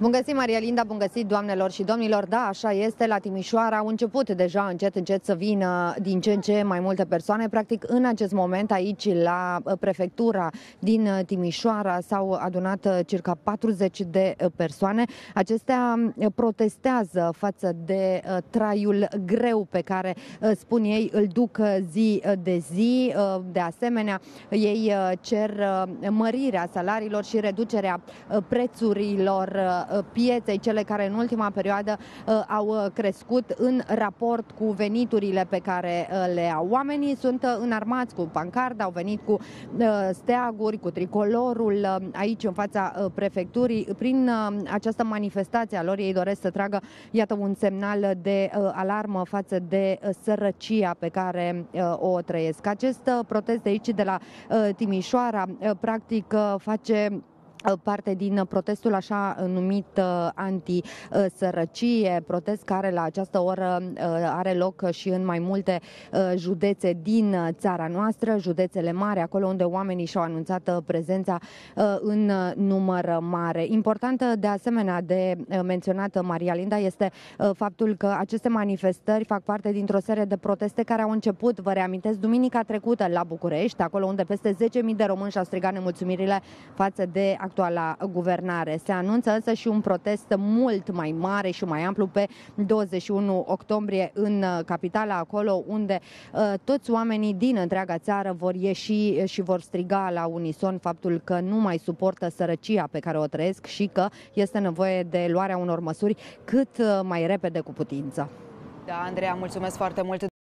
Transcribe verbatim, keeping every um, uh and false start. Bun găsit, Maria Linda, bun găsit, doamnelor și domnilor. Da, așa este, la Timișoara au început deja încet, încet să vină din ce în ce mai multe persoane. Practic, în acest moment, aici, la prefectura din Timișoara, s-au adunat circa patruzeci de persoane. Acestea protestează față de traiul greu pe care, spun ei, îl duc zi de zi. De asemenea, ei cer mărirea salariilor și reducerea prețurilor pieței, cele care în ultima perioadă au crescut în raport cu veniturile pe care le au. Oamenii sunt înarmați cu pancarde, au venit cu steaguri, cu tricolorul aici în fața prefecturii. Prin această manifestație a lor ei doresc să tragă, iată, un semnal de alarmă față de sărăcia pe care o trăiesc. Acest protest de aici, de la Timișoara, practic face parte din protestul așa numit anti-sărăcie, protest care la această oră are loc și în mai multe județe din țara noastră, județele mari, acolo unde oamenii și-au anunțat prezența în număr mare. Importantă de asemenea de menționată, Maria Linda, este faptul că aceste manifestări fac parte dintr-o serie de proteste care au început, vă reamintesc, duminica trecută la București, acolo unde peste zece mii de români și-au strigat nemulțumirile față de actuala guvernare. Se anunță însă și un protest mult mai mare și mai amplu pe douăzeci și unu octombrie în capitala, acolo unde uh, toți oamenii din întreaga țară vor ieși și vor striga la unison faptul că nu mai suportă sărăcia pe care o trăiesc și că este nevoie de luarea unor măsuri cât mai repede cu putință. Da, Andreea, mulțumesc foarte mult!